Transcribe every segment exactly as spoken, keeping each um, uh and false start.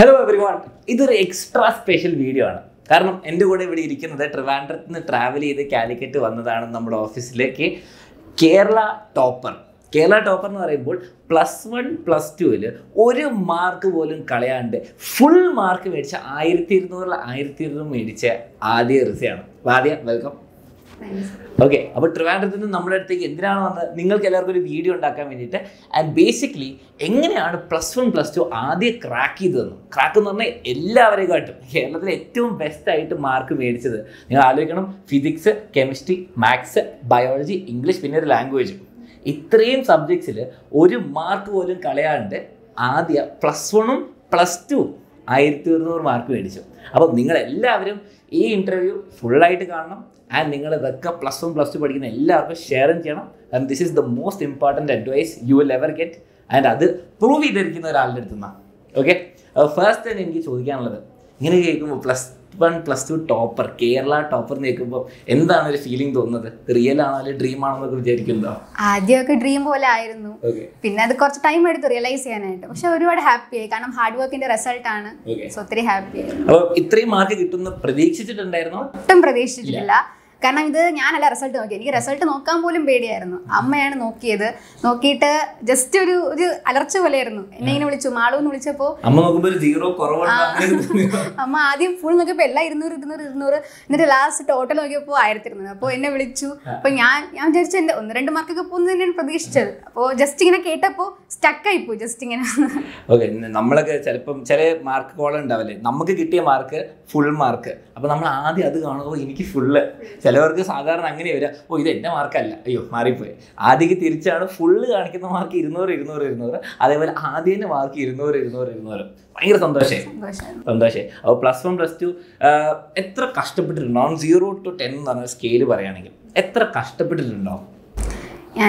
Hello everyone, this is an extra special video. Because I am going to travel to Calicut in our office. Kerala Topper. Kerala Topper is plus one, plus two. One mark is full mark. Is welcome. Thanks. Okay, now Trivandrum video. And basically, plus one plus two is crack. Crack is the best mark. You know, physics, chemistry, maths, biology, English, language. In these subjects, one mark is plus one plus two. one thousand two hundred mark. So, you all this interview full light and you all plus one plus two share and and this is the most important advice you will ever get and that prove it. Okay? First thing I will you plus one plus two topper, Kerala topper, what is the feeling? Real or dream? I had a dream. Okay. Then it took time to realize it. But I was happy because hard work is the result. Okay. So, I was happy. So, did you get marks in this mark? Because I had a result. I had a result. I just a alert. I zero. I last total. I just stuck. Okay, mark marker, full marker. Full. If you have a full mark, you can see a full mark. You can see a full mark. You plus one plus two. Non-zero to ten scale. I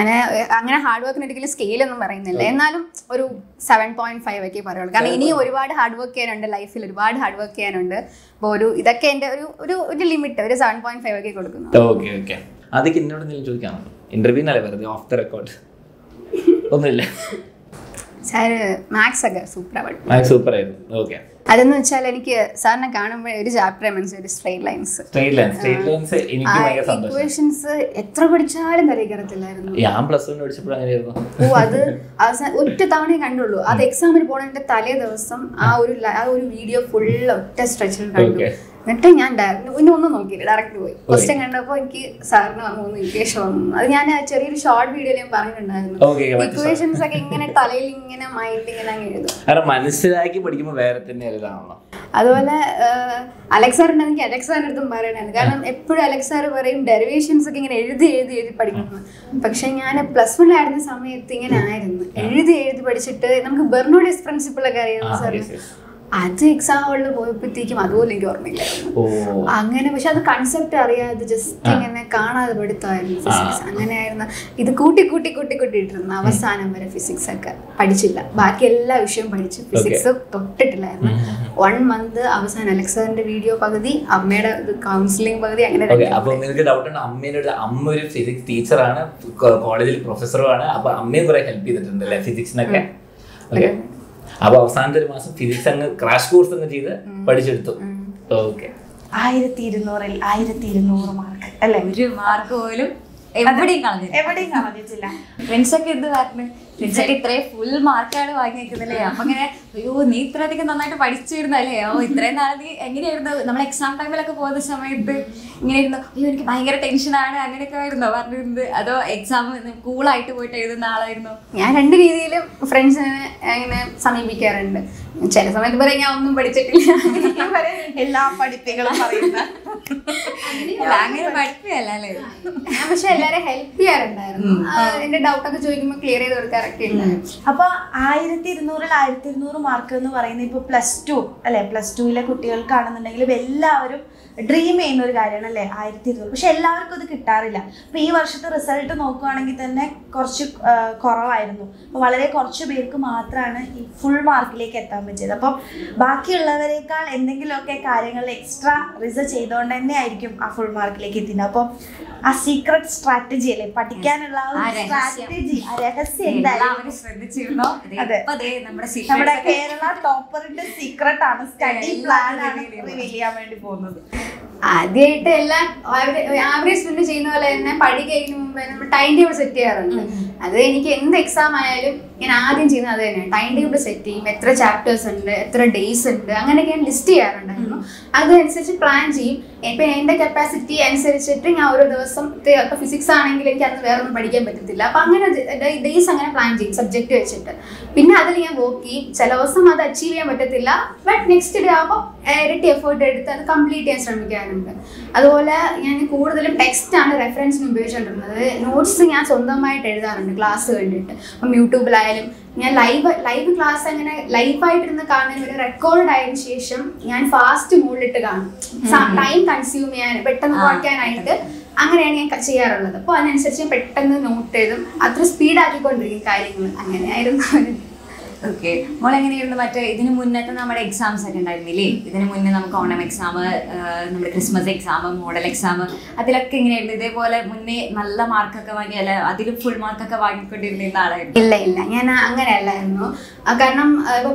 hard work scale. seven point five. Hard work in life. Hard work limit. seven point five. Okay, okay. That's what you off the record. Sir, Max is super. Max super. Okay. That's why I have straight lines. Straight lines. Straight lines. Equations I plus one. That's exam. I video full of test. Okay. I a short video. Okay. Equations are Alexa and Alexa and the Maran and put Alexa were in derivations again every day. Pakshan and a plus one add the same thing and iron. Every day the Padichita, Bernoulli's principle. That's the exam. Oh. The concept area, just one month, I was an Alexander video, I made a counseling. Okay, I was a physics teacher, college professor, I help physics. Okay. Now, you can crash course. Okay. I I dream in a guide and a lay. Shella could the guitarilla. P worship the result of no corning the neck, corchu coralino. Valere corchu bake matra and full mark lake at the Baki Laverical, and the extra research on a full mark. A secret strategy, a particular strategy. I have seen that. Kerala Topper is a secret study plan. I That's why I set the exam. I set the chapters and days. I list the plan. I capacity and physics. I But next day, I effort and complete I text and reference notes. Class on YouTube live live class and live fight in the car and record and fast mode time consume and better work and note. Okay. Well, I mean, we exams attend. I mean, we have exam, Christmas exam, model exam. That like, we full mark. No, no.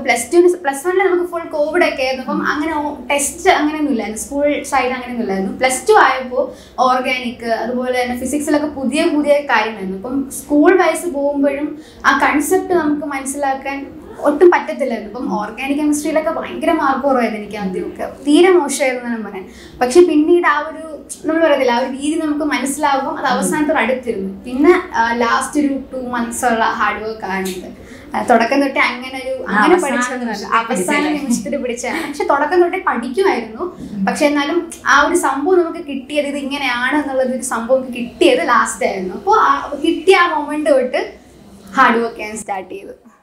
plus two, plus one, we full COVID. Test, school side, plus two, organic, physics, school wise, What to put the organic chemistry like a bangram or the Nikan, theorem or share than a man. But she pinned it out to Namura, easy Namco Manslavo, and I was not the radicum. Pinna last two months or hard work and thought I can the tang and I do a particular. She thought I can not a particular, I don't know. But she and I would sample kitty everything and I had another sample kitty the last day. Kitty a moment hard work and start.